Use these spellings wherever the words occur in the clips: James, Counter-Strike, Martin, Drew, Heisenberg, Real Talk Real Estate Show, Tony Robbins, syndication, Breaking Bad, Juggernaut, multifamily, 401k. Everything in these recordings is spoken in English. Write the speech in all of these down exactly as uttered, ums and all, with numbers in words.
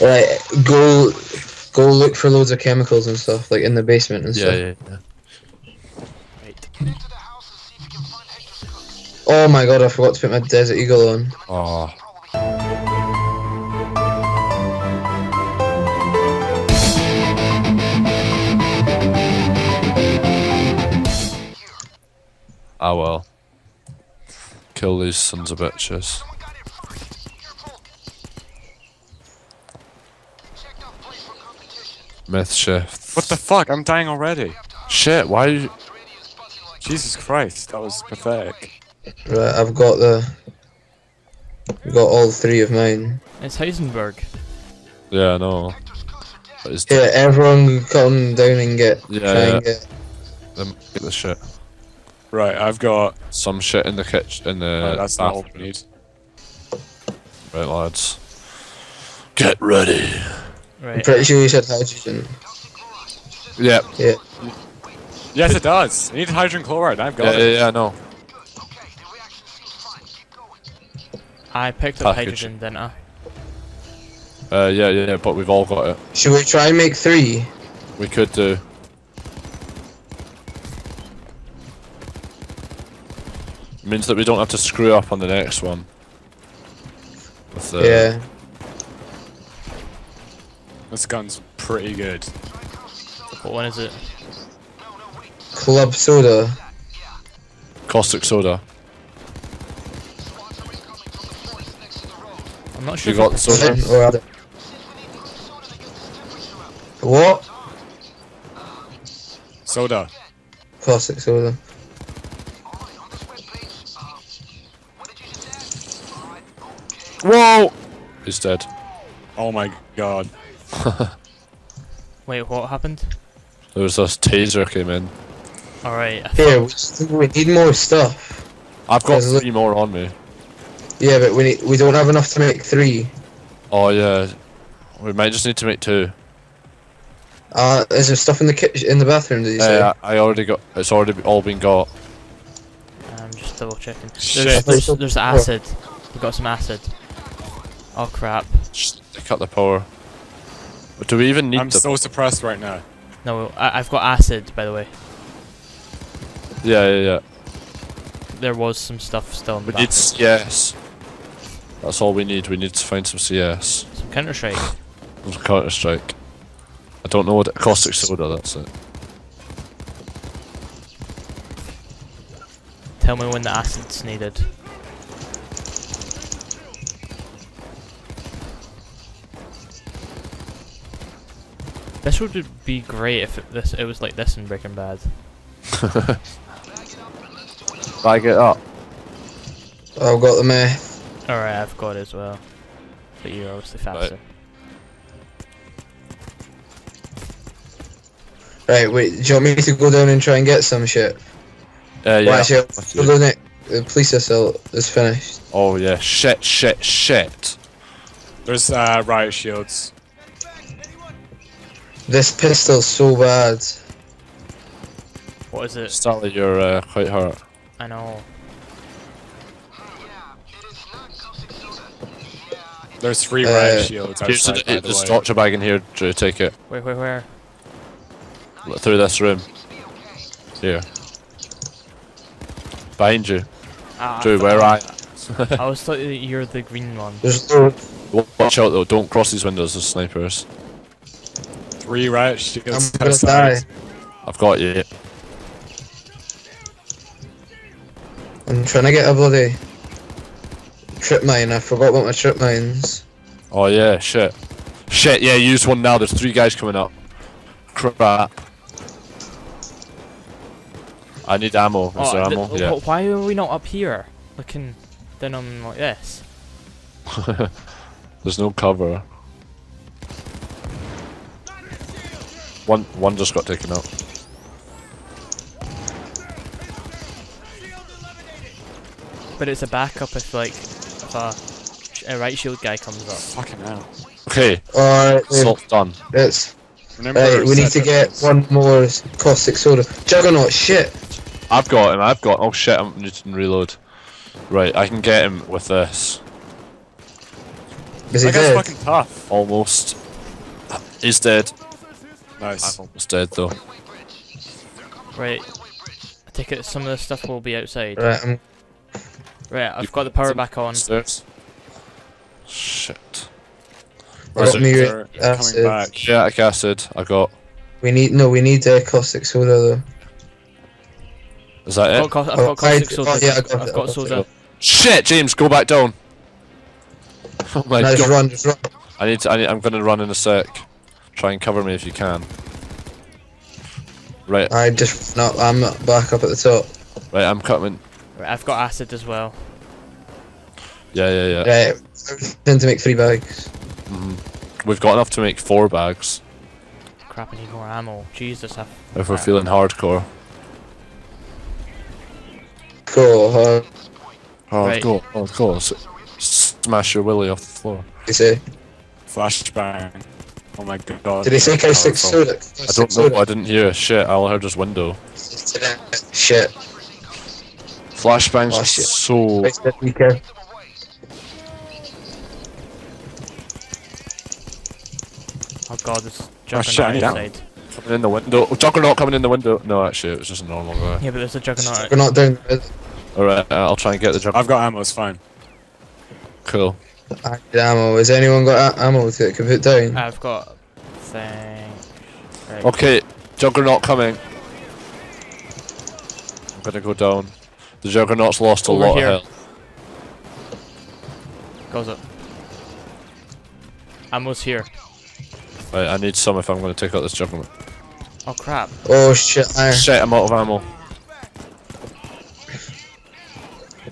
Like, go go look for loads of chemicals and stuff, like in the basement and yeah, stuff. Yeah, yeah, yeah. Right. Get into the house and see if you can find Heisenberg. Oh my god, I forgot to put my Desert Eagle on. Oh. Ah well. Kill these sons of bitches. Myth shift. What the fuck? I'm dying already. Shit, why you... Jesus Christ, that was pathetic. Right, I've got the... I've got all three of mine. It's Heisenberg. Yeah, I know. Yeah, everyone come down and get... Yeah, try yeah. And get... Then get the shit. Right, I've got... Some shit in the kitchen, in the... Oh, that's not all we need. Right, lads. Get ready. Right. I'm pretty sure you said hydrogen. Yep. Yeah. Yes, it does. I need hydrogen chloride. I've got yeah, it. Yeah, yeah, I know. I picked up Package. hydrogen, didn't I? Uh, yeah, yeah, yeah, but we've all got it. Should we try and make three? We could do. It means that we don't have to screw up on the next one. With the yeah. This gun's pretty good. What one is it? Club soda. Caustic soda. I'm not sure. You got soda? What? Soda. Caustic soda. Whoa! He's dead. Oh my god. Wait, what happened? There was this taser came in. Alright. Here, thought... we need more stuff. I've got There's three more on me. Yeah, but we need, we don't have enough to make three. Oh yeah, we might just need to make two. Uh, is there stuff in the kitchen, in the bathroom? Did you say? Yeah, I already got. It's already all been got. I'm just double checking. Shit. There's, there's, there's acid. We've got some acid. Oh crap. Just cut the power. Do we even need I'm so suppressed right now. No, I, I've got acid, by the way. Yeah, yeah, yeah. There was some stuff still in the bathroom. We need C S. That's all we need. We need to find some C S. Some Counter-Strike. Some Counter-Strike. I don't know what... It, caustic soda, that's it. Tell me when the acid's needed. This would be great if it, this, it was like this in Breaking Bad. Bag it up. I've got the meth. Alright, I've got it as well. But you're obviously faster. Right. right, wait, do you want me to go down and try and get some shit? Uh, yeah, well, actually, I'll go next. The police assault is finished. Oh yeah, shit, shit, shit. There's uh, riot shields. This pistol's so bad. What is it? Starley, you're uh, quite hurt. I know. There's three uh, riot shields outside, the, by the There's a torture bag in here, Drew, take it. Wait, wait, where? Look through this room. Here. Behind you. Ah, Drew, where are you? I was thought you're the green one. There's no... Watch out though, don't cross these windows, there's snipers. Three riot shields. I'm gonna die. I've got you. I'm trying to get a bloody trip mine. I forgot about my trip mines. Oh yeah, shit. Shit, yeah, use one now. There's three guys coming up. Crap. I need ammo. Is oh, there ammo? Yeah. Why are we not up here? Looking down on like this. There's no cover. One, one just got taken out. But it's a backup if, like, if a, a right shield guy comes up. Fucking hell. Okay. Alright. Assault's done. Yes. Right, we need to get one more caustic soda. Juggernaut, shit! I've got him, I've got... Oh shit, I need to reload. Right, I can get him with this. Is he dead? Fucking tough. Almost. He's dead. Nice. I'm almost dead though. Right. I take it some of this stuff will be outside. Right. I'm... Right. I've you got the power back on. Stairs. Shit. Where's it? It's acid. Coming back. Yeah, like acid. I got. We need no. We need uh, caustic soda though. Is that I've it? Got, I've got oh, caustic soda. Oh, yeah, I've got, I've got soda. Shit, James, go back down. Oh my no, god. Just run, just run. I need to. I need, I'm gonna run in a sec. Try and cover me if you can. Right. I just no. I'm back up at the top. Right, I'm coming. Right, I've got acid as well. Yeah, yeah, yeah. Right, I need to make three bags. Mm-hmm. We've got enough to make four bags. Crap, I need more ammo. Jesus, I've... If we're crap. feeling hardcore. Cool, huh? Oh, right. Cool, oh, cool. Smash your willy off the floor. Did he say? Flashbang. Oh my god. Did he say caustic soda? I don't know, I didn't hear. Shit, I heard his window. Shit. Flashbangs oh, shit. so... Flashbang. Oh god, there's Juggernaut oh, outside. Coming in the window. Oh, Juggernaut coming in the window. No, actually, it was just a normal guy. Yeah, but there's a Juggernaut. Juggernaut down there. Alright, I'll try and get the Juggernaut. I've got ammo, it's fine. Cool. I need ammo. Has anyone got ammo that can put down? I've got... thing... Right. Okay, Juggernaut coming. I'm gonna go down. The Juggernaut's lost Over a lot here. of health. Goes up. Ammo's here. Right, I need some if I'm going to take out this Juggernaut. Oh crap. Oh shit. I... Shit, I'm out of ammo.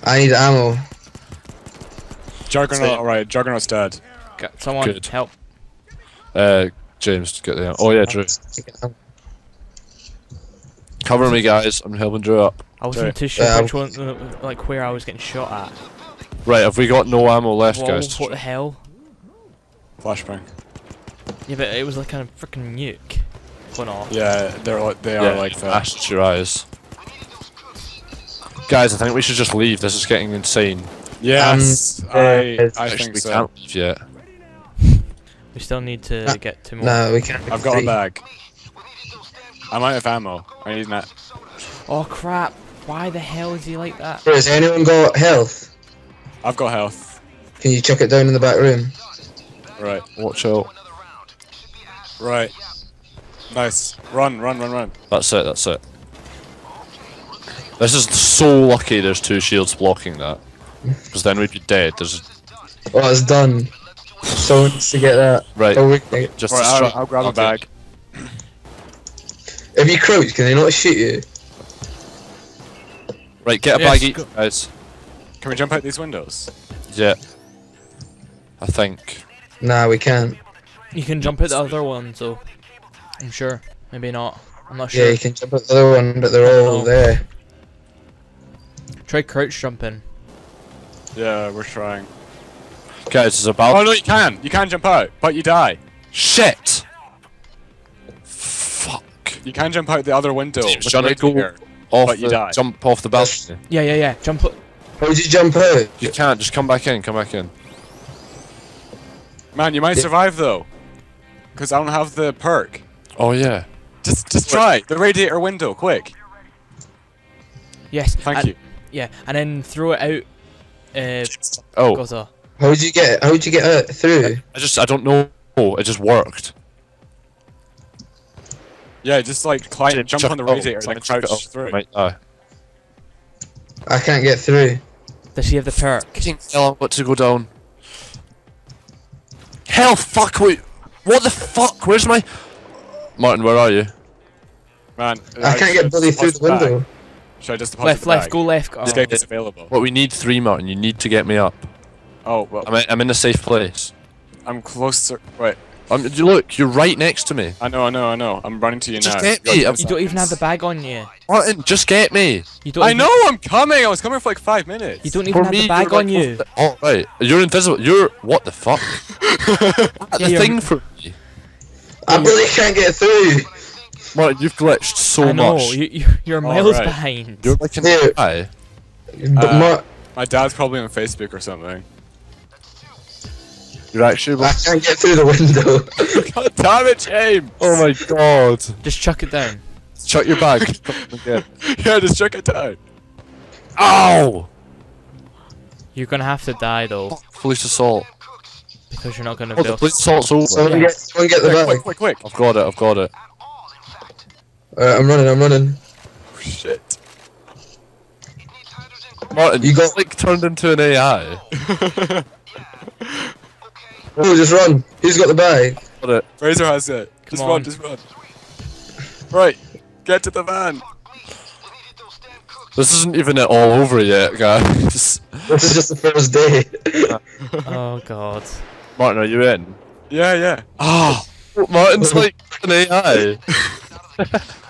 I need ammo. Juggernaut, alright, Juggernaut's dead. Get someone Good. help. Uh, James, get the ammo. Oh yeah, Drew. Cover me guys, I'm helping Drew up. I wasn't too sure which one, like where I was getting shot at. Right, have we got no ammo left Whoa, guys? What the hell? Flashbang. Yeah, but it was like kind of freaking nuke going off. Yeah, they're like they yeah, are like that. Flashed your eyes, guys. I think we should just leave. This is getting insane. Yes, um, I I think we so. can't leave yet. We still need to no, get to more. No, we can't. I've got a bag. I might have ammo. I need that. Oh crap! Why the hell is he like that? Has anyone got health? I've got health. Can you chuck it down in the back room? Right. Watch out. Right. Nice. Run, run, run, run. That's it, that's it. This is so lucky there's two shields blocking that. Because then we'd be dead. There's... Oh, it's done. Someone needs to get that. Right. Oh, we... Just right, I'll, I'll grab I'll a bag. Take... If you crouch, can they not shoot you? Right, get a yes, bag each, guys. Can we jump out these windows? Yeah. I think. Nah, we can't. You can jump at the other one, so I'm sure. Maybe not. I'm not sure. Yeah, you can jump at the other one, but they're all there. Try crouch jumping. Yeah, we're trying. Guys, it's about. Oh no, you can. You can jump out, but you die. Shit. Fuck. You can jump out the other window. Should I go off? But you die. Jump off the balcony. Yeah, yeah, yeah. Jump. How did you jump out? You can't. Just come back in. Come back in. Man, you might survive though. Because I don't have the perk. Oh yeah. Just just try. The radiator window, quick. Yes. Thank and, you. Yeah, and then throw it out. Uh, oh. Goza. How did you get? How did you get out through? I just I don't know. It just worked. Yeah, just like climb, jump, jump on the radiator and then crouch through. Right. Oh. I can't get through. Does she have the perk? Hell, I've got to go down. Hell, fuck! Wait. What the fuck? Where's my... Martin, where are you? Man, I can't get bloody through the window. Should I just deposit Left, left, go left. Oh. It's available. Well, we need three, Martin. You need to get me up. Oh, well... I'm, I'm in a safe place. I'm close to... Wait. I'm, look, you're right next to me. I know, I know, I know. I'm running to you just now. Just get me! You don't even have the bag on you. Martin, just get me! You don't I even... know, I'm coming! I was coming for like five minutes. You don't even for have me, the bag on like, you. The... Oh, right. You're invisible. You're... What the fuck? That's yeah, the thing for me. I really can't get through. Martin, you've glitched so I know. much. You, you're miles right. behind. You're like an A I. Uh, my dad's probably on Facebook or something. You're actually. I can't get through the window. God damn it, James! Oh my god. Just chuck it down. Chuck your bag. Yeah, just chuck it down. Ow! You're gonna have to die though. Fuck, police assault. Because you're not gonna oh, build. The police assault's over. Someone yeah. get, someone get the bag. Quick, quick, quick, quick. I've got it, I've got it. Uh, I'm running, I'm running. Oh, shit. Martin, you got like turned into an A I. Oh, just run. Who's got the bag? Got it. Razor has it. Come just on. run, just run. Right, get to the van. This isn't even at all over yet, guys. This is just the first day. Oh god. Martin, are you in? Yeah, yeah. Oh, Martin's like an A I.